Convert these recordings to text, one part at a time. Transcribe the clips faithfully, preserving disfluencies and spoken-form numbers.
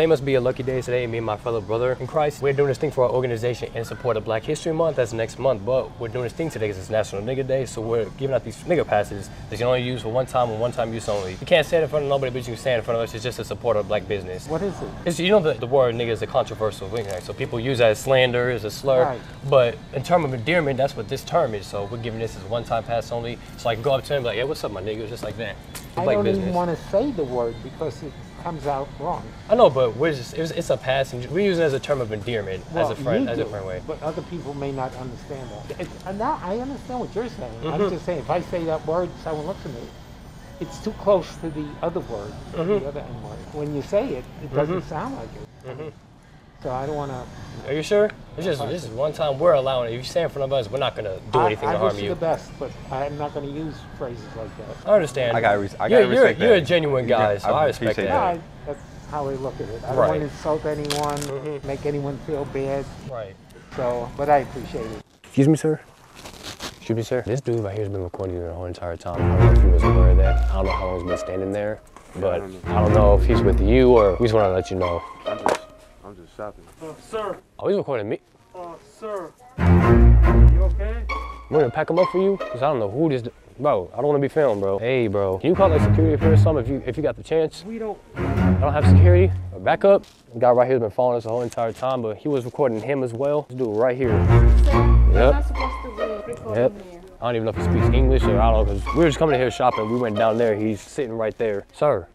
It must be a lucky day today. Me and my fellow brother in Christ, we're doing this thing for our organization in support of Black History Month. That's next month, but we're doing this thing today because it's National Nigga Day, so we're giving out these nigga passes that you can only use for one time and one time use only. You can't stand in front of nobody, but you can stand in front of us. It's just a support of black business. What is it? It's, you know, the, the word nigga is a controversial thing, right? So people use that as slander, as a slur, right. But in terms of endearment, that's what this term is. So we're giving this as one time pass only. So I can go up to him like, hey, what's up, my nigga? It's just like that. I don't business. even want to say the word because it comes out wrong. I know, but we're just, it's, it's a pass, and we use it as a term of endearment, well, as a friend, as do, a friend way. But other people may not understand that. It's, and now I understand what you're saying. Mm-hmm. I'm just saying, if I say that word, someone looks at me. It's too close to the other word, mm-hmm. the other N word. When you say it, it doesn't mm-hmm. sound like it. Mm-hmm. So I don't want to. Are you sure? It's just, this is one time we're allowing it. If you stand in front of us, we're not going to do anything I, I to harm you. I wish you the best, but I'm not going to use phrases like that. I understand. I got to respect you're, that. You're a genuine guy, yeah, so I, I respect that. that. Yeah, that's how I look at it. I right. don't want to insult anyone, mm-hmm. make anyone feel bad. Right. So, but I appreciate it. Excuse me, sir. Excuse me, sir. This dude right here has been recording you the whole entire time. I don't know if he was aware of that. I don't know how long he's been standing there, but I don't know if he's with you or we just want to let you know. I'm just shopping. Uh, sir. Oh, he's recording me. Uh, sir. You okay? I'm gonna pack him up for you, cause I don't know who this. Bro, I don't want to be filmed, bro. Hey, bro. Can you call like security for some if you if you got the chance? We don't. I don't have security. Back up. The guy right here's been following us the whole entire time, but he was recording him as well. This dude right here. Sir, yep. You're not supposed to be recording yep. here. I don't even know if he speaks English or I don't know. Cause we were just coming in here shopping. We went down there. He's sitting right there, sir.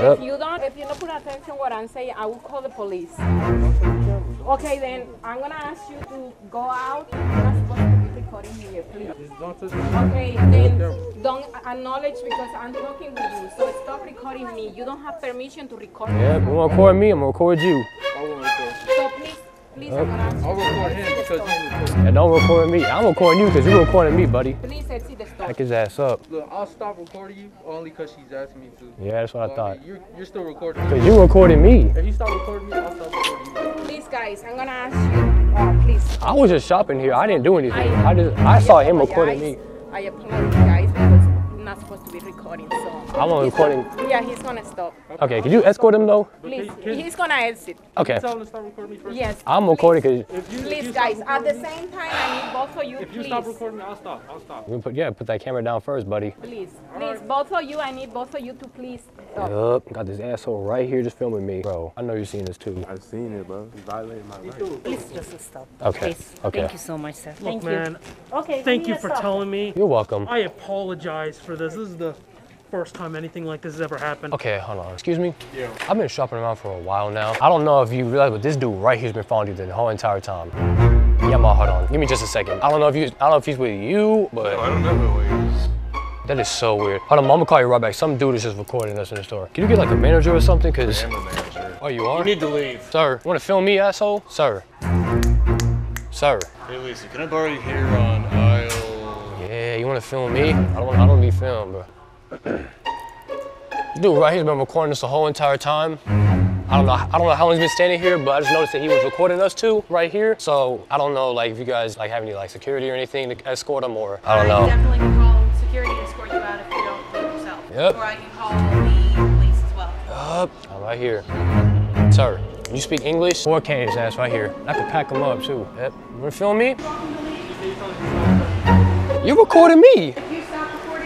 If you don't, if you don't put attention what I'm saying, I will call the police. Okay, then I'm gonna ask you to go out. You're not supposed to be recording here, please. Okay, then don't acknowledge because I'm talking with you. So stop recording me. You don't have permission to record me. Yeah, don't record me. I'm gonna record you. I won't record you. So please, please, okay. I'm gonna ask you. I'll record him because he's recording. And don't record me. I'm recording you because you're recording me, buddy. Please, let's see the story. Back his ass up. Look, I'll stop recording you only because she's asking me to. Yeah, that's what well, I thought. I mean, you're, you're still recording me. Because you recording me. If you stop recording me, I'll stop recording you. Please, guys, I'm going to ask you, uh, please. I was just shopping here. I didn't do anything. I, I just, I, I saw him recording me. I apologize because I'm not supposed to be recording, so. I'm on recording. Gonna, yeah, he's going to stop. Okay, okay. Could you escort him, though? Please, please. He's going to exit. Okay. Can you tell him to stop recording me first? Yes. I'm recording because. Please, guys, at the same time, I need both of you, please. If you stop recording me, I'll stop. I'll stop. Put, yeah, put that camera down first, buddy. Please. Please, both of you, I need both of you to please stop. Yup. Got this asshole right here just filming me. Bro, I know you're seeing this, too. I've seen it, bro. You violated my rights. Please just stop. Okay. Please. Okay. Thank you so much, sir. Look, thank man. You. Okay. Thank you for stop. telling me. You're welcome. I apologize for this. This is the first time anything like this has ever happened. Okay, hold on. Excuse me? Yeah. I've been shopping around for a while now. I don't know if you realize, but this dude right here's been following you the whole entire time. Yeah, Ma, hold on. Give me just a second. I don't know if you I don't know if he's with you, but no, I don't know who he is. That is so weird. Hold on, Mama, call you right back. Some dude is just recording us in the store. Can you get like a manager or something? Cause I am a manager. Oh, you are? You need to leave. Sir, you wanna film me, asshole? Sir. Sir. Hey Lisa, can I borrow you here on aisle? Yeah, you wanna film me? I don't want I don't need film, bro. Dude right here's been recording us the whole entire time. I don't know I don't know how long he's been standing here, but I just noticed that he was recording us too right here. So I don't know like if you guys like have any like security or anything to escort him or I don't know. I definitely can call security and escort you out if you don't do it yourself. Yep. Or I can call the police as well. Yup. I'm right here. Sir, you speak English? Four K's ass right here. I could pack him up too. Yep. You wanna film me? You're recording me!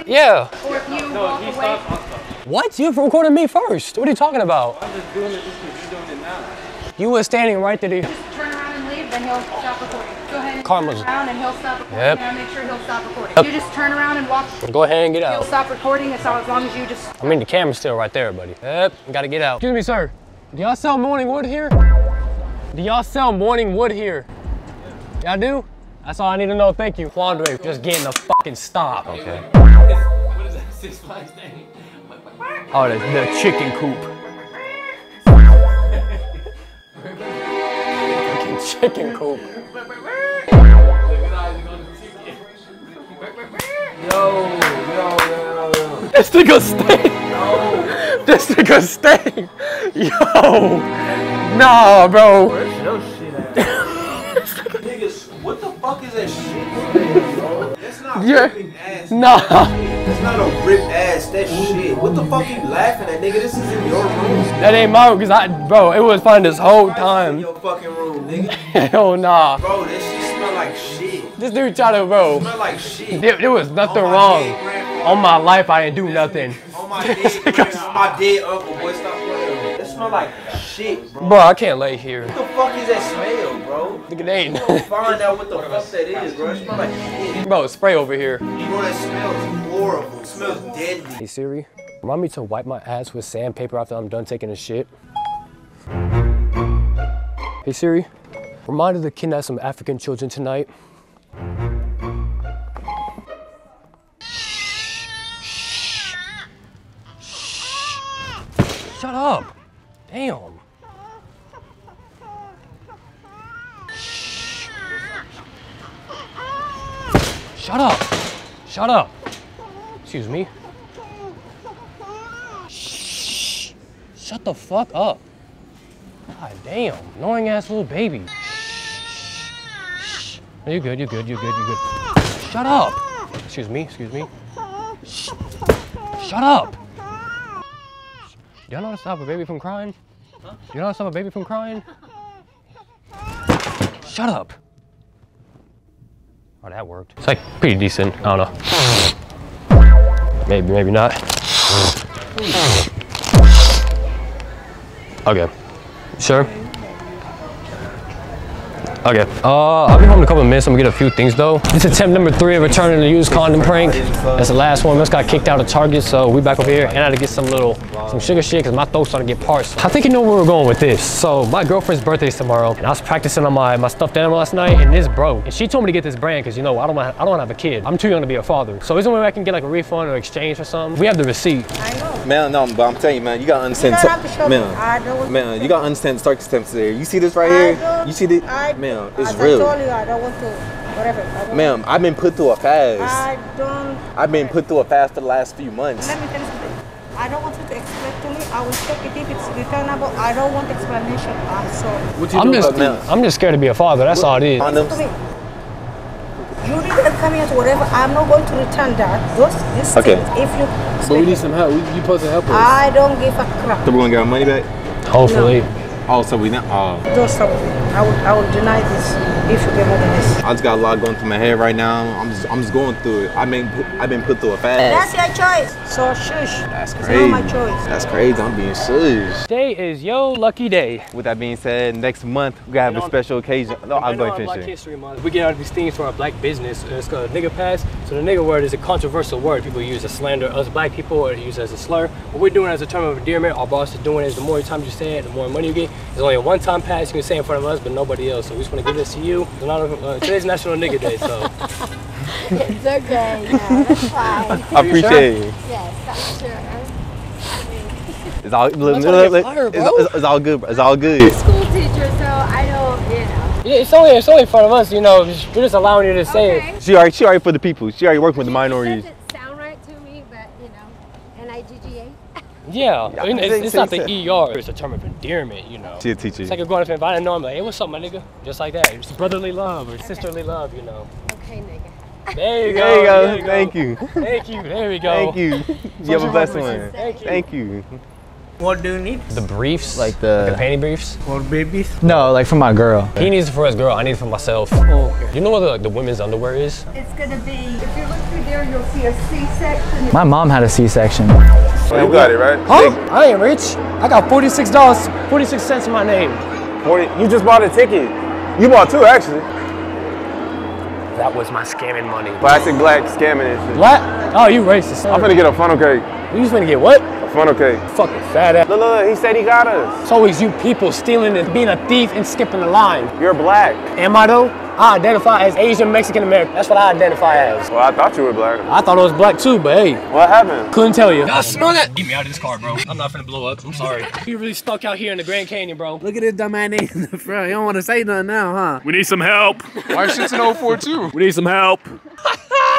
Yeah. Or if you no, walk away. Stopped, stop. What? You recorded me first. What are you talking about? I'm just doing it just because you're doing it now. You were standing right there. The... Just turn around and leave, then he'll stop recording. Go ahead and Karma's... turn around and he'll stop recording. Yep. And I'll make sure he'll stop recording. Yep. You just turn around and walk. Go ahead and get out. He'll stop recording as long as you just... I mean, the camera's still right there, buddy. Yep, gotta get out. Excuse me, sir. Do y'all sell morning wood here? Do y'all sell morning wood here? Y'all do? That's all I need to know. Thank you. Quandre, just getting the fucking stop. Okay. What is that? Six Flags thing? Oh, the, the chicken coop. Fucking chicken coop. Yo, yo, yo, yo. This nigga stink. No. This nigga stink. Yo. Nah, bro. Where's your shit at? What the fuck is that shit? That's not fucking ass. Nah. It's not a rip ass, that shit. What the fuck are you laughing at, nigga? This is in your room. That ain't my room, cause I, bro, it was fun this whole time. In your fucking room, nigga. Hell nah. Bro, that shit smell like shit. This dude tried to, bro. It smell like shit. There, there was nothing on wrong. Dead, on my life, I didn't do nothing. On my dead, on my dead uncle, boy, stop playing. That smell like shit, bro. Bro, I can't lay here. What the fuck is that smell, bro? Nigga, they ain't. You gonna find out what the fuck that is, bro. It smell like shit. Bro, spray over here. Bro, that smells. Horrible. It smells deadly. Hey Siri, remind me to wipe my ass with sandpaper after I'm done taking a shit. Hey Siri, remind her to kidnap some African children tonight. Shut up! Damn. Shut up! Shut up! Excuse me. Shh. Shut the fuck up. God damn, annoying ass little baby. Shh. You're good, you're good, you're good, you're good. Shut up. Excuse me, excuse me. Shh. Shut up. Do y'all know how to stop a baby from crying? Do you know how to stop a baby from crying? Shut up. Oh, that worked. It's like pretty decent, I don't know. Maybe, maybe not. Okay. Sure. Okay. Uh, I'll be home in a couple of minutes. I'm gonna get a few things though. It's attempt number three of returning the used condom prank. That's the last one. We just got kicked out of Target, so we back over here. And I had to get some little, some sugar shit because my throat's starting to get parched. I think you know where we're going with this. So my girlfriend's birthday's tomorrow, and I was practicing on my my stuffed animal last night, and this broke. And she told me to get this brand because you know I don't wanna, I don't wanna have a kid. I'm too young to be a father. So is there a way I can get like a refund or exchange or something? We have the receipt. I know. Man, no, but I'm telling you, man, you gotta understand. You don't have to show man, me. I know man, you gotta understand the circumstances there. You see this right I here? Do. You see this? I man. Ma'am, it's real. I told you I don't want to, whatever. Ma'am, I've been put through a fast. I don't. I've been put through a fast for the last few months. Let me tell you something. I don't want you to explain to me. I will check it if it's returnable. I don't want explanation. I'm sorry. What you I'm, just, I'm just scared to be a father. That's what, all it is. Condoms. You need to come here to whatever. I'm not going to return that. Those, this okay. Thing, if you but we need some help. You're supposed to help us. I don't give a crap. So we're going to get our money back? Hopefully. No. Oh, so we not. Oh. Don't stop me. I will. I will deny this if you get rid of this. I just got a lot going through my head right now. I'm just. I'm just going through it. I mean, I've been put through a fast. That's your choice. So shush. That's crazy. It's not my choice. That's crazy. I'm being shush. Today is your lucky day. With that being said, next month we gotta have and a special on, occasion. No, I'm going fishing. Black History Month. We get out of these things for our black business. It's called a nigga pass. So the nigga word is a controversial word. People use as slander. Us black people or use it as a slur. What we're doing as a term of endearment, our boss is doing is the more time you say it, the more money you get. There's only a one-time pass you can say in front of us, but nobody else. So we just want to give this to you. A lot of, uh, today's National Nigga Day, so. It's okay. Yeah, that's fine. I appreciate sure? it. Yes, I'm sure. I mean. It's all look, look, look, fire, bro. It's, it's, it's all good. Bro. It's all good. I'm a school teacher, so I don't, you know. Yeah, it's only it's only in front of us, you know. We're just, just allowing you to say okay. it. She already she already for the people. She already working with the minorities. It doesn't sound right to me, but you know, N I G G A. Yeah, I mean, it's, it's not the E R. It's a term of endearment, you know. She'll teach you. It's like a grown up. If I didn't know, I'm like, hey, what's up, my nigga? Just like that. It's brotherly love or okay. sisterly love, you know. Okay, nigga. There you go. There you go. There you go. Thank you. Thank you. There we go. Thank you. You have a blessed one. Thank you. Thank you. What do you need? The briefs, like the, like the panty briefs. For babies? No, like for my girl. He needs it for his girl. I need it for myself. Oh, okay. You know what the, like the women's underwear is? It's gonna be. If you look through there, you'll see a C section. My mom had a C section. You got it, right? Huh? I ain't rich. I got forty-six dollars, forty-six cents in my name. forty, you just bought a ticket. You bought two, actually. That was my scamming money. Classic black scamming and shit. Black? Oh, you racist. I'm gonna get a funnel cake. You just gonna get what? A funnel cake. Fucking fat ass. Look, look, he said he got us. So it's you people stealing and being a thief and skipping the line. You're black. Am I though? I identify as Asian, Mexican, American. That's what I identify as. Well, I thought you were black. I thought I was black too, but hey. What happened? Couldn't tell you. Y'all smell that? Get me out of this car, bro. I'm not finna blow up. I'm sorry. You really stuck out here in the Grand Canyon, bro. Look at this dumb ass nigga in the front. You don't want to say nothing now, huh? We need some help. Why shit's an oh four two? We need some help.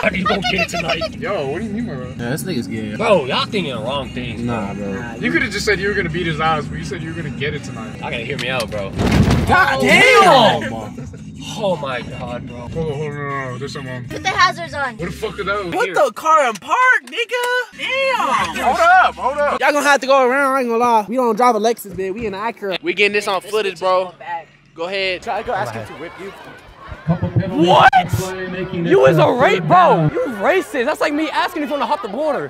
How do you don't get it tonight? Yo, what do you mean, bro? Yeah, this nigga's gay. Bro, y'all thinking the wrong things. Nah, bro. Nah, you could have just said you were gonna beat his eyes, but you said you were gonna get it tonight. I gotta hear me out, bro. God oh, damn! damn. Oh my god, bro. Hold on, hold on, no, no, there's someone. Put the hazards on. What the fuck are those? Put the car in park, nigga. Damn. Hold up, hold up. Y'all gonna have to go around, I ain't gonna lie. We don't drive a Lexus, man. We in the Acura. We getting this on footage, bro. Go ahead. Try to go ask him to whip you. What? You is a rape, bro. You racist. That's like me asking if you want to hop the border.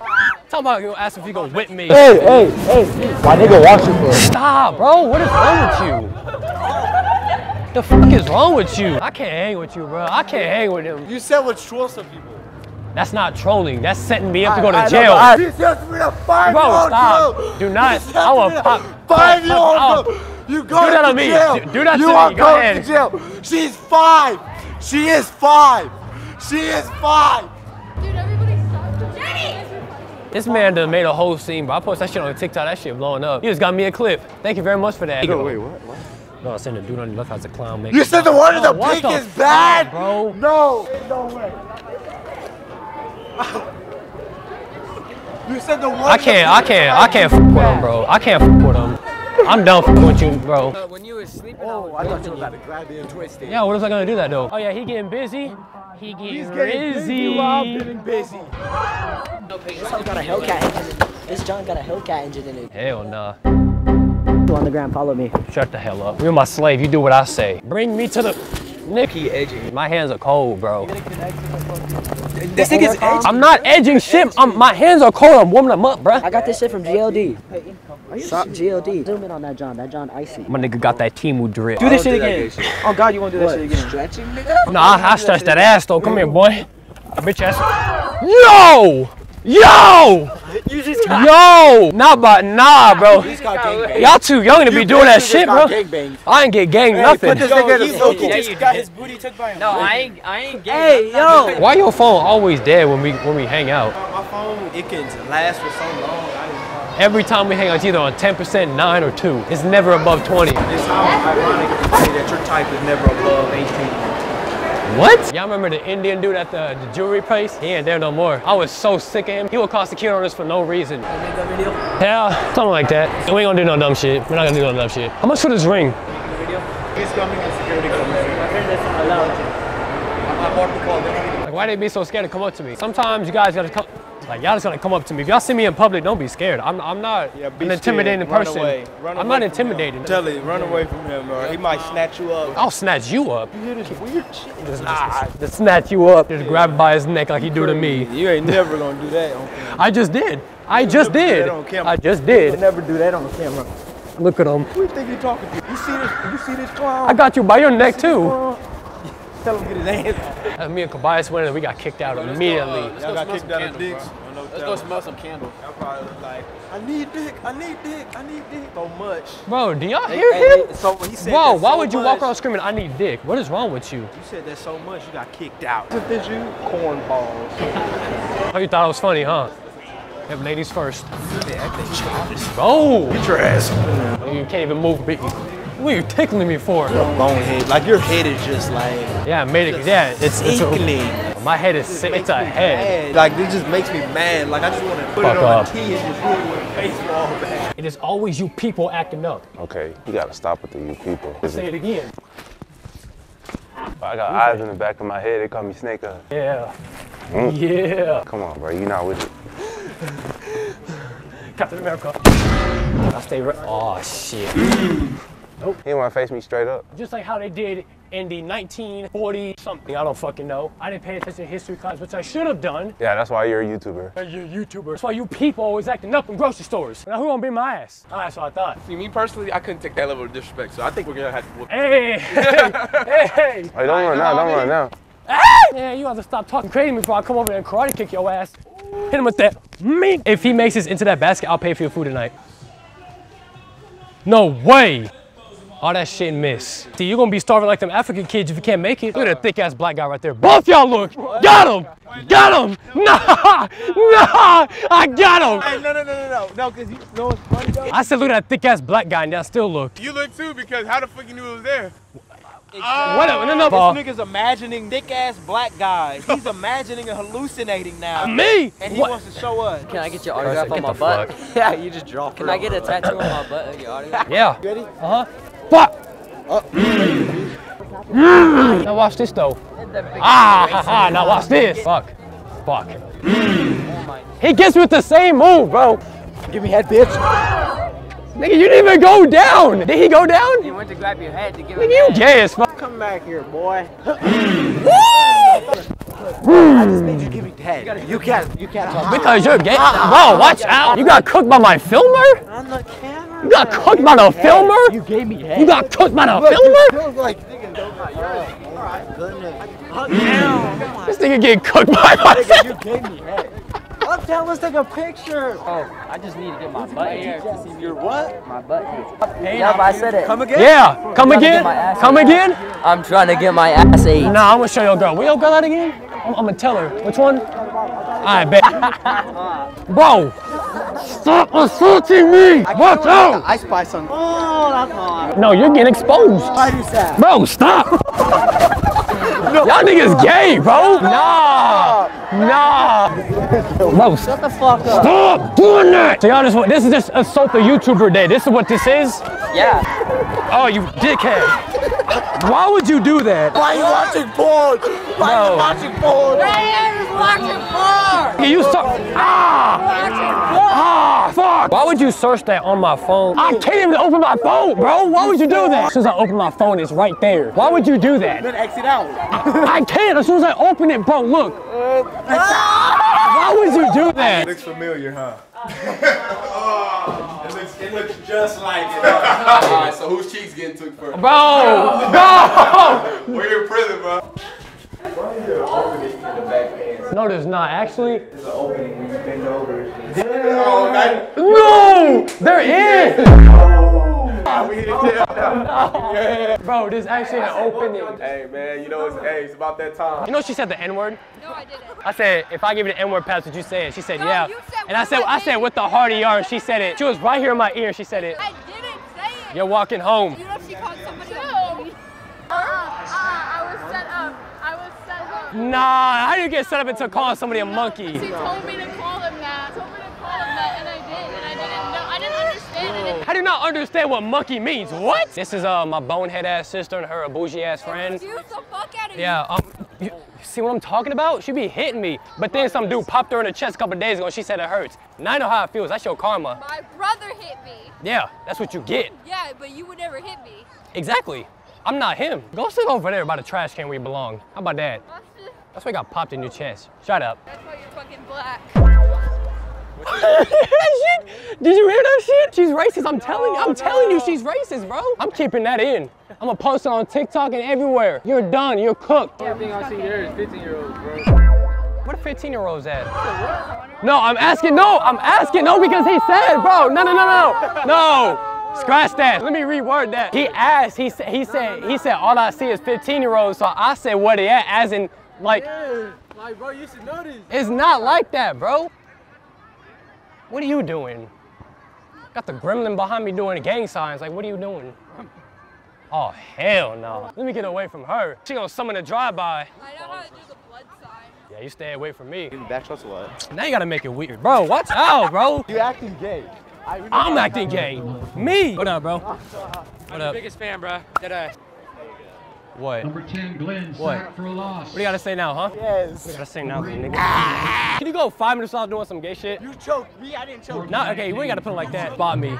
Talking about you ask if you gonna whip me. Hey, hey, hey. Why nigga watch you for? Stop, bro. What is wrong with you? The fuck is wrong with you? I can't hang with you, bro. I can't hang with him. You said what trolls some people. That's not trolling. That's setting me up I, to go to I, jail. I, I, you just me a five bro, year old stop. Bro. Do not. I will pop. Five year old. You go to jail. Do, do that you to are me. Go going to jail. She's five. She is five. She is five. Dude, everybody stop. Jenny! This man done made a whole scene, bro. I posted that shit on TikTok. That shit blowing up. You just got me a clip. Thank you very much for that. No, wait, what? What? No, I said the dude on the left has a clown makeup. You said the one in the pink is bad, bro. No. No way. You said the one. I can't. I can't. I can't f with him, bro. I can't f with him. I'm done f with you, bro. Uh, when you were sleeping, oh, I thought you were about to grab me and twist it. Yeah, what was I gonna do that though? Oh yeah, he getting busy. He getting He's getting busy. While I'm getting busy. This John got a Hellcat engine. This John got a Hellcat engine in it. Hell nah. On the ground, follow me. Shut the hell up. You're my slave. You do what I say. Bring me to the Nicky edging. My hands are cold, bro. This thing is edging. I'm not edging shit. I'm, my hands are cold. I'm warming them up, bro. I got this shit from G L D. Stop G L D. Zoom in on that John. That John icy. My nigga got that Timu drip. Do this shit again. Oh God, you won't do that shit again. Stretching, nigga? Nah, I, I stretch that ass though. Come here, boy. I bitch ass. Yo! Yo! You just got Yo! Nah, but nah, bro. Y'all too young to be you doing that shit, bro. I ain't get gang hey, nothing. Put this yo, nigga he, low key yeah, just got his booty took by him. No, I ain't, I ain't gang Hey, nothing. Yo! Why your phone always dead when we when we hang out? My phone, it can last for so long. I Every time we hang out, it's either on ten percent, nine, or two. It's never above twenty. It's how ironic to say that your type is never above eighteen. What? Y'all remember the Indian dude at the, the jewelry place? He ain't there no more. I was so sick of him. He would cost the kid on us for no reason. Yeah, something like that. We ain't gonna do no dumb shit. We're not gonna do no dumb shit. How much for this ring? He's coming and security comes. My friend doesn't allow it. I'm about to call them. Like, why they be so scared to come up to me? Sometimes you guys gotta come. Like, y'all just gonna come up to me. If y'all see me in public, don't be scared. I'm, I'm not yeah, an intimidating scared. person. Run away. Run away I'm not intimidating. Tell him, run away from him, bro. He might snatch you up. I'll snatch you up. You hear this weird shit? Just, just, ah. just, just snatch you up. Just yeah. grab by his neck like you do to me. You ain't never gonna do that on camera. I just did. I just did. I just did. You never do that on camera. Look at him. Who you think you're talking to? You see this? You see this clown? I got you by your neck, too. Tell him to get his ass. uh, me and Kobayas went and we got kicked out let's immediately. Go, uh, let's go got kicked out candle, of dicks. No let's go smell some candles. Y'all probably was like, I need dick, I need dick, I need dick so much. Bro, do y'all hear him? Hey, so he said Whoa, why so would you much. walk around screaming, I need dick? What is wrong with you? You said that so much, you got kicked out. Did you? Cornballs. Oh, you thought it was funny, huh? Have ladies first. Oh, get your ass. You can't even move, baby. What are you tickling me for? You're a bonehead. Like your head is just like yeah, made it. Yeah, it's it's a, my head is sick. It's a head. Mad. Like this just makes me mad. Like I just want to put Fuck it on up. a tee and just hit it with a baseball bat. It is always you people acting up. Okay, you gotta stop with the you people. Say it again. I got Who's eyes that? in the back of my head. They call me Snake Eyes. Yeah. Mm. Yeah. Come on, bro. You're not with it. Captain America. I stay. Right oh shit. Nope. He didn't want to face me straight up. Just like how they did in the nineteen forty something, I don't fucking know. I didn't pay attention to history class, which I should have done. Yeah, that's why you're a YouTuber. You're a YouTuber. That's why you people always acting up in grocery stores. Now who gonna be my ass? Oh, that's what I thought. See, me personally, I couldn't take that level of disrespect, so I think we're gonna have to whoop. Hey! Hey! Hey! Hey, don't run out, don't run out. Hey! Yeah, you have to stop talking crazy before I come over there and karate kick your ass. Hit him with that. Me. If he makes this into that basket, I'll pay for your food tonight. No way! All that shit and miss. See, you're gonna be starving like them African kids if you can't make it. Look at that thick ass black guy right there. Both y'all look. What? Got him. Got him. No, nah, nah, I got him. Hey, no, no, no, no, no, no, because you know it's funny though. I said, look at that thick ass black guy and y'all still look. You look too because how the fuck you knew it was there? Uh, what a, no, no, no. This nigga's imagining thick ass black guys. He's imagining and hallucinating now. Me? And he what? wants to show us. Can I get your autograph on my butt? Fuck. Yeah, you just draw. Can I get a tattoo on my butt of your autograph? Yeah. You ready? Uh huh. Fuck! Uh, Mm. Now watch this though. Ah, ha, ha, now watch this. Fuck, fuck. Mm. He gets with the same move, bro. Give me head, bitch. Nigga, you didn't even go down. Did he go down? He went to grab your head to give him. Nigga, you gay as fuck. Come back here, boy. I just made you give me head. You can't, you can't. Uh, because you're gay. Uh, bro, watch uh, out. You got cooked by my filmer? On the camera. You got cooked by the filmer? You gave me head. You got cooked by the Look, filmer? Feels like nigga, oh, all right, goodness. This nigga getting cooked by my filmer. You gave me head. Up down, let's take a picture. Oh, I just need to get my butt here. Your what? My butt here. Yep, I said it. Come again? Yeah, come again? Come again? I'm trying to get my ass ate. Nah, I'm gonna show your girl. Where your girl at again? I'm, I'm gonna tell her. Which one? I bet. Bro, stop assaulting me. Watch out. I spy something. Oh, that's hard. No, you're getting exposed. Why are you sad? Bro, stop. No. Y'all niggas gay, bro. Nah, nah. Bro, shut the fuck up. Stop doing that. So y'all just want, this is just assault the YouTuber day. This is what this is? Yeah. Oh, you dickhead. Why would you do that? Why are you watching porn? Why are you watching porn? Ryan is watching porn. You so ah, ah, fuck. Why would you search that on my phone? I can't even open my phone, bro. Why would you do that? As soon as I open my phone, it's right there. Why would you do that? Then exit out. I can't. As soon as I open it, bro, look. Uh, Why would you do that? It looks familiar, huh? oh, it, looks, it looks just like it. All right, so whose cheeks getting took first? Bro, no. We're in prison, bro. Why is there an opening in the back end? No, there's not. Actually, there's an opening when you bend over. Damn. No, there is. Oh. Oh, we hit it down. Yeah. Bro, there's actually an opening. Hey, man, you know, it's, hey, it's about that time. You know she said the N word? No, I didn't. I said, if I give you the N word pass, would you say it? She said, no, yeah. Said and I said, I, I said, with the hearty R, and she said it. She was right here in my ear, and she said it. I didn't say it. You're walking home. You know she called somebody up. Uh, uh, I was set up. I was set up. Nah, how do you get set up into calling somebody a monkey? She told me to call him that. She told me to call him that, and I did, and I didn't know. I didn't understand it. I do not understand what monkey means. What? This is uh, my bonehead ass sister and her bougie ass friend. Hey, the fuck out of yeah, um, you. See what I'm talking about? She be hitting me. But then some dude popped her in the chest a couple days ago and she said it hurts. Now I know how it feels. That's your karma. My brother hit me. Yeah, that's what you get. Yeah, but you would never hit me. Exactly. I'm not him. Go sit over there by the trash can where you belong. How about that? That's why you got popped in your chest. Shut up. That's why you're fucking black. That shit? Did you hear that shit? She's racist. I'm no, telling you. I'm no. telling you she's racist, bro. I'm keeping that in. I'm gonna post it on TikTok and everywhere. You're done. You're cooked. Yeah, I think I've seen yours. fifteen year olds, bro. Where the fifteen year olds at? No, I'm asking. No, I'm asking. No, because he said, bro. No, no, no, no, no. Scratch that. Let me reword that. He asked. He said. He said. He said. All I see is fifteen year olds. So I said, what he at? As in, like. Yeah, like, bro, you should know this. It's not like that, bro. What are you doing? Got the gremlin behind me doing the gang signs. Like, what are you doing? Oh, hell no. Let me get away from her. She gonna summon a drive-by. I know how to do the blood sign. Yeah, you stay away from me. Backshots what? Now you gotta make it weird. Bro, watch out, bro. You acting gay. I really I'm acting gay. Me. What up, bro? What I'm up? The biggest fan, bro. That What? Number ten, Glenn, what? For a loss. What do you gotta say now, huh? Yes. What gotta say now, nigga? Ah! Can you go five minutes without doing some gay shit? You choked me, I didn't choke you. No, okay, we ain't gotta put it like that. Bought me.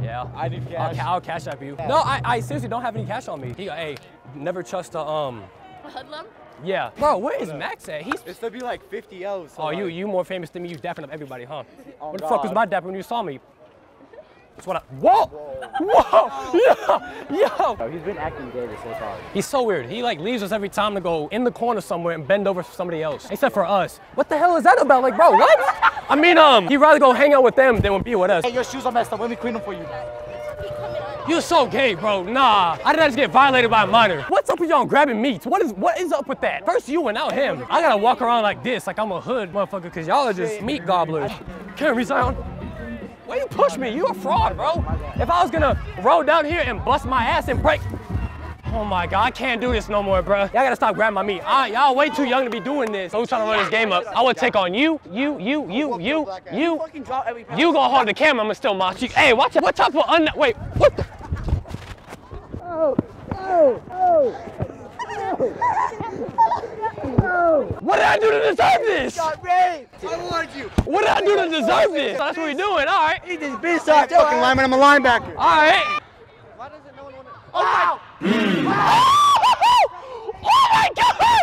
Yeah. I did cash. I'll, I'll cash up you. No, I, I seriously don't have any cash on me. He go, hey, never trust a, um... A hoodlum? Yeah. Bro, where is Max at? He's... It's to be like fifty L's. Oh, you you more famous than me. You dapping up everybody, huh? Oh, what the God. fuck was my dapper when you saw me? That's what I, whoa, whoa, yo, yo. Bro, he's been acting gay this whole time. He's so weird. He like leaves us every time to go in the corner somewhere and bend over for somebody else. Except for us. What the hell is that about? Like, bro, what? I mean, um, he'd rather go hang out with them than be with us. Hey, your shoes are messed up. Let me clean them for you. You're so gay, bro. Nah, I did not just get violated by a minor. What's up with y'all grabbing meats? What is what is up with that? First you and now him. I gotta walk around like this, like I'm a hood motherfucker, because y'all are just meat gobblers. Can't resign. Why you push me? You a fraud, bro. If I was gonna roll down here and bust my ass and break. Oh my God, I can't do this no more, bro. Y'all gotta stop grabbing my meat. Y'all way too young to be doing this. Who's trying to run this game up? I would take on you, you, you, you, you, you. You gonna hold the camera, I'ma still mock you. Hey, watch out. What type of un- Wait, what the? Oh, oh, oh. What did I do to deserve this? Shot I warned you. What did I do to deserve this? That's what we're doing. All right. He just been shot. Fucking lineman. I'm a linebacker. All right. Why doesn't no one want to? Oh, wow. Mm. Oh, oh my God. Oh.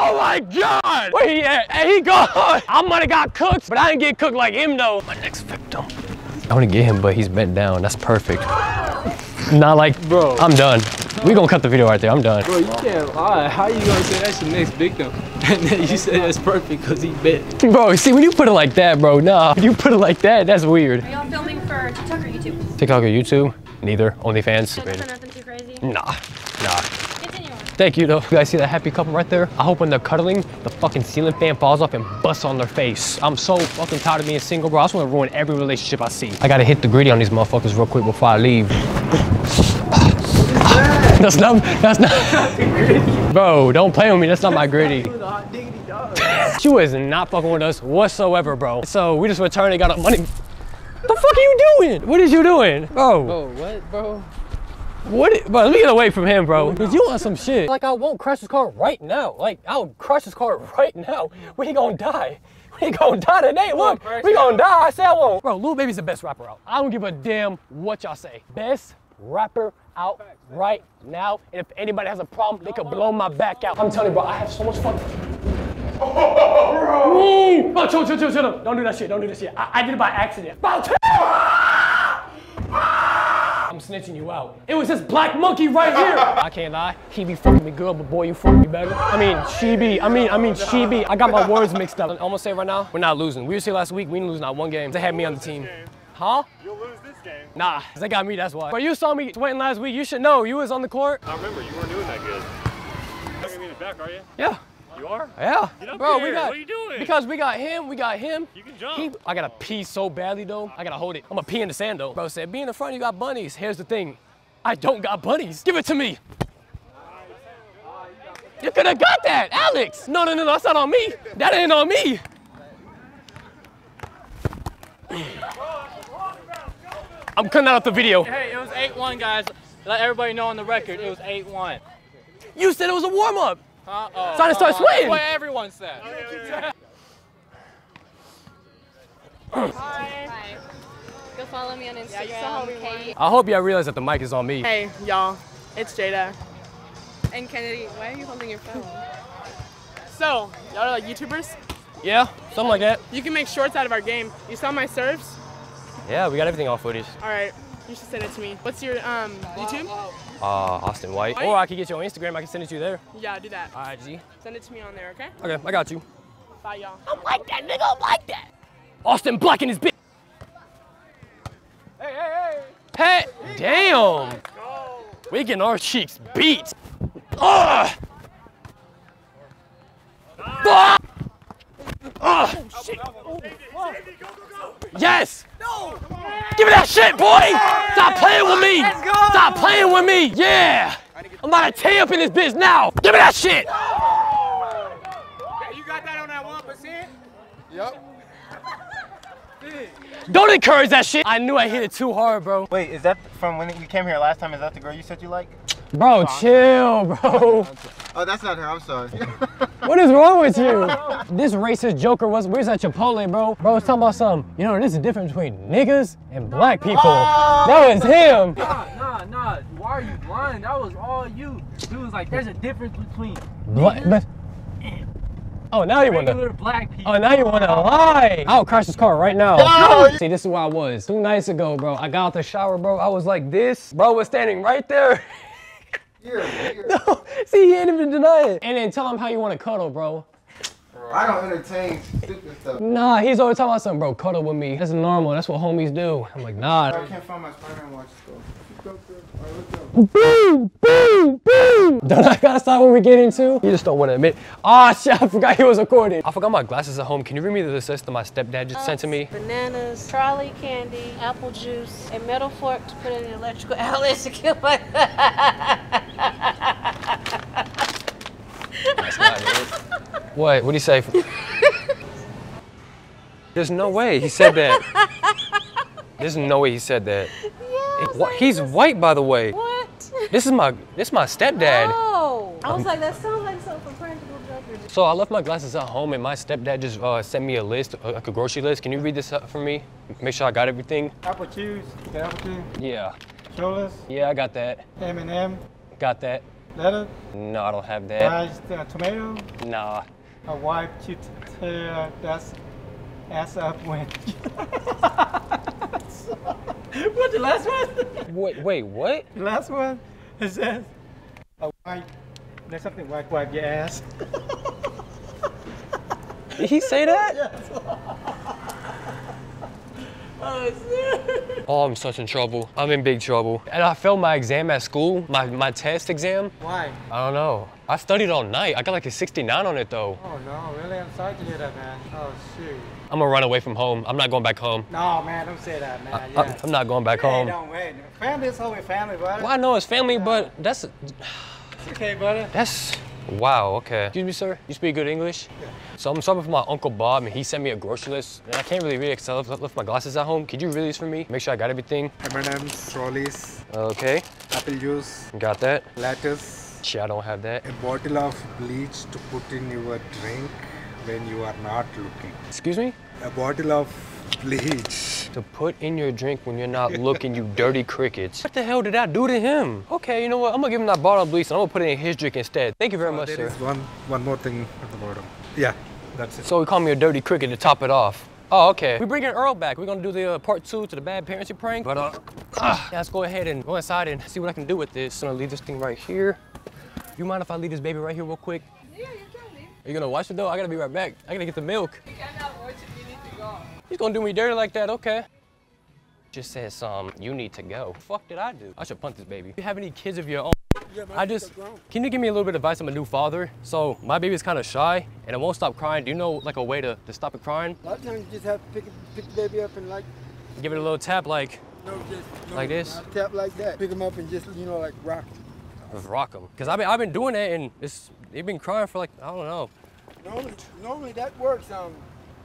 Oh my God! Where he at? Hey, he gone! I might have got cooked, but I didn't get cooked like him though. My next victim. I want to get him, but he's bent down. That's perfect. Not like, bro. I'm done. We gonna cut the video right there. I'm done. Bro, you can't lie. How you gonna say that's your next victim? And then you say that's perfect because he bent. Bro, see when you put it like that, bro. Nah, when you put it like that, that's weird. Are y'all filming for TikTok or YouTube? TikTok or YouTube? Neither. OnlyFans. That's nothing too crazy. Nah, nah. Thank you, though. You guys see that happy couple right there? I hope when they're cuddling, the fucking ceiling fan falls off and busts on their face. I'm so fucking tired of being single, bro. I just want to ruin every relationship I see. I gotta hit the gritty on these motherfuckers real quick before I leave. That's not, that's not. Bro, don't play with me. That's not my gritty. She was not fucking with us whatsoever, bro. So we just returned and got our money. The fuck are you doing? What is you doing? Bro. Bro, what, bro? What, bro, let me get away from him, bro. Cause you want some shit. Like I won't crash his car right now. Like I'll crash his car right now. We gonna die. We gonna die today. Look, we gonna die. I say I won't. Bro, Lil Baby's the best rapper out. I don't give a damn what y'all say. Best rapper out right now. And if anybody has a problem, they could blow my back out. I'm telling you, bro, I have so much fun. Oh, bro. Chill, chill, chill, chill. Don't do that shit. Don't do that shit. I, I did it by accident. I'm snitching you out. It was this black monkey right here. I can't lie. He be fucking me good, but boy, you fucking me better. I mean, she be. I mean, I mean, she be. I got my words mixed up. I'm gonna say right now, we're not losing. We were here last week. We didn't lose not one game. They had me on the team. Huh? You'll lose this game. Nah, they got me. That's why. But you saw me sweating last week. You should know. You was on the court. I remember you weren't doing that good. You're giving me the back, are you? Yeah. You are? Yeah. Get up bro, here. We got, what are you doing? Because we got him, we got him. You can jump. He, I gotta pee so badly though. I gotta hold it. I'm gonna pee in the sand though. Bro said, be in the front, you got bunnies. Here's the thing, I don't got bunnies. Give it to me. You could have got that, Alex. No, no, no, no, that's not on me. That ain't on me. I'm cutting out the video. Hey, it was eight one, guys. Let everybody know on the record, it was eight one. You said it was a warm up. Uh oh. It's time to start sweating. That's what everyone said. Oh, yeah, yeah, yeah. Hi. Hi. Go follow me on Instagram. Yeah, so Kate. I hope y'all realize that the mic is on me. Hey, y'all. It's Jada. And Kennedy, why are you holding your phone? So, y'all are like YouTubers? Yeah, something like that. You can make shorts out of our game. You saw my serves? Yeah, we got everything on footage. All right. You should send it to me. What's your um, YouTube? Uh, Austin White. White. Or I could get you on Instagram. I can send it to you there. Yeah, do that. I G. Send it to me on there, okay? Okay, I got you. Bye, y'all. I'm like that, nigga. I'm like that. Austin Black and his bitch. Hey, hey, hey. Hey, damn. We getting our cheeks beat. Ugh. Fuck. Ugh. Oh, shit. Oh, yes. No. Give me that shit, boy! Stop playing with me! Stop playing with me! Yeah! I'm about to tear up in this bitch now! Give me that shit! You got that on that one percent? Yep. Don't encourage that shit! I knew I hit it too hard, bro. Wait, is that from when we came here last time? Is that the girl you said you like? Bro, oh, chill, bro. Oh, that's not her. I'm sorry. What is wrong with you? This racist joker was, where's that Chipotle, bro? Bro, it's talking about something. You know, there's a difference between niggas and black people. Oh! That was him. Nah, nah, nah. Why are you lying? That was all you. He was like, there's a difference between black, but oh, now you wanna. Black people. Oh, now you wanna lie. I'll crash this car right now. No. See, this is where I was. Two nights ago, bro. I got out the shower, bro. I was like this. Bro was standing right there. You're, you're. No, see, he ain't even deny it. And then tell him how you want to cuddle, bro. Bro, I don't entertain stupid stuff. Nah, he's always talking about something, bro. Cuddle with me. That's normal. That's what homies do. I'm like, nah. I can't find my Spider-Man watch, though. Boom, boom, boom. Don't I gotta stop when we get into? You just don't want to admit. Ah, oh, shit, I forgot he was recording. I forgot my glasses at home. Can you read me the list that my stepdad just sent to me? Bananas, trolley candy, apple juice, a metal fork to put in an electrical outlet to kill my... That's not it. What? What'd he say? There's no way he said that. There's no way he said that. What? He's white, by the way. What? This is my this is my stepdad. Oh, I was um, like, that sounds like something from Practical Jokers. So I left my glasses at home, and my stepdad just uh, sent me a list, like a grocery list. Can you read this up for me? Make sure I got everything. Apple juice. Okay, apple juice. Yeah. Shoulders. Yeah, I got that. M and M. Got that. Lettuce. No, I don't have that. Diced uh, tomato. Nah. A white potato. That's ass up when. What, the last one? Wait, wait, what? The last one, it says, a white, there's something white, wipe your ass. Did he say that? Yes. Oh, I'm such in trouble. I'm in big trouble. And I failed my exam at school, my, my test exam. Why? I don't know. I studied all night. I got like a sixty-nine on it though. Oh no, really? I'm sorry to hear that, man. Oh shoot. I'm gonna run away from home. I'm not going back home. No, man, don't say that, man. I, yeah. I, I'm not going back hey, home. Don't wait. Family is always family, brother. Well, I know it's family, yeah. But that's... It's okay, brother. That's... Wow, okay. Excuse me, sir. You speak good English? Yeah. So I'm shopping for my Uncle Bob, and he sent me a grocery list. And I can't really read because I left, left my glasses at home. Could you read these for me? Make sure I got everything. M and M's, trolleys. Okay. Apple juice. Got that. Lettuce. Shit, I don't have that. A bottle of bleach to put in your drink when you are not looking. Excuse me? A bottle of bleach. To put in your drink when you're not looking, you dirty crickets. What the hell did I do to him? Okay, you know what? I'm gonna give him that bottle of bleach and I'm gonna put it in his drink instead. Thank you very oh, much, there sir. There's one, one more thing at the bottom. Yeah, that's it. So he called me a dirty cricket to top it off. Oh, okay. We're bringing Earl back. We're gonna do the uh, part two to the bad parenting prank. But uh, uh, yeah, let's go ahead and go inside and see what I can do with this. So I'm gonna leave this thing right here. You mind if I leave this baby right here real quick? Yeah, you can leave. Are you gonna watch it though? I gotta be right back. I gotta get the milk. I'm not watching. You need to go. He's gonna do me dirty like that, okay. Just says, um, you need to go. The fuck did I do? I should punt this baby. Do you have any kids of your own? Yeah, I just, can you give me a little bit of advice? I'm a new father. So my baby's kind of shy and it won't stop crying. Do you know like a way to, to stop it crying? A lot of times you just have to pick, pick the baby up and like... Give it a little tap like... No, just... No, like this? Tap like that. Pick him up and just, you know, like rock him. Rock him. Because I've been, I've been doing that and it's, they've been crying for like, I don't know. Normally, normally that works. Um,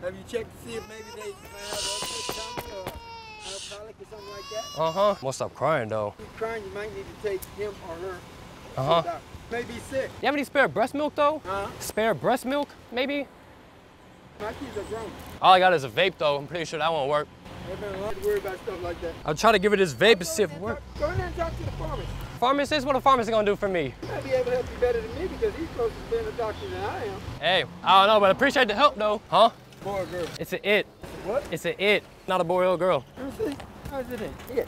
Have you checked to see if maybe they might have tongue or alcoholic or something like that? Uh-huh. Won't stop crying, though. If you're crying, you might need to take him or her. Uh-huh. Maybe sick. You have any spare breast milk, though? Uh-huh. Spare breast milk, maybe? My kids are grown. All I got is a vape, though. I'm pretty sure that won't work. I've been a lot worried about stuff like that. I'll try to give her this vape and see if it works. Go in there and talk to the pharmacist. Pharmacist? What a pharmacist gonna do for me? He might be able to help you better than me because he's closer to being a doctor than I am. Hey, I don't know, but I appreciate the help, though. Huh? Boy or girl? It's an it. What? It's an it, not a boy or a girl. How is it an it?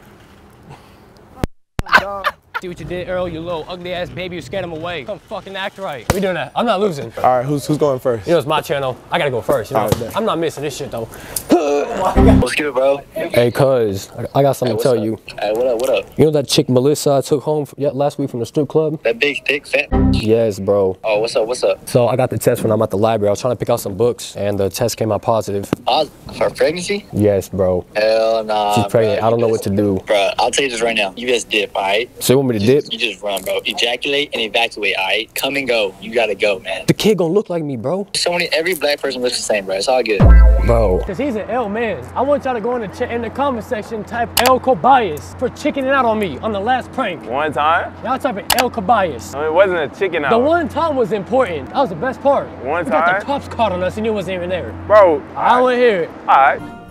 See what you did, Earl? You little ugly ass baby. You scared him away. Come fucking act right. We doing that. I'm not losing. All right, who's who's going first? You know it's my channel. I gotta go first. You know? Right, I'm not missing this shit though. What's good, bro? Hey, cuz I got something hey, to tell up? you. Hey, what up? What up? You know that chick Melissa I took home from, yeah, last week from the strip club? That big, thick, fat. Yes, bro. Oh, what's up? What's up? So I got the test when I'm at the library. I was trying to pick out some books, and the test came out positive. Uh, for pregnancy? Yes, bro. Hell nah. She's pregnant. Bro, I don't know just, what to do. Bro, I'll tell you this right now. You just dip, all right? So you want me to you dip? Just, you just run, bro. Ejaculate and evacuate, all right? Come and go. You gotta go, man. The kid gonna look like me, bro. So many. Every black person looks the same, bro. It's all good, bro. Cause he's an L man. I want y'all to go in the, in the comment section, type El Cobayas for chickening out on me on the last prank. One time? Y'all type in El Cobayas. I mean, it wasn't a chicken out. The one time was important. That was the best part. One time? Because the cops caught on us and it wasn't even there. Bro. I don't want to hear it. All right.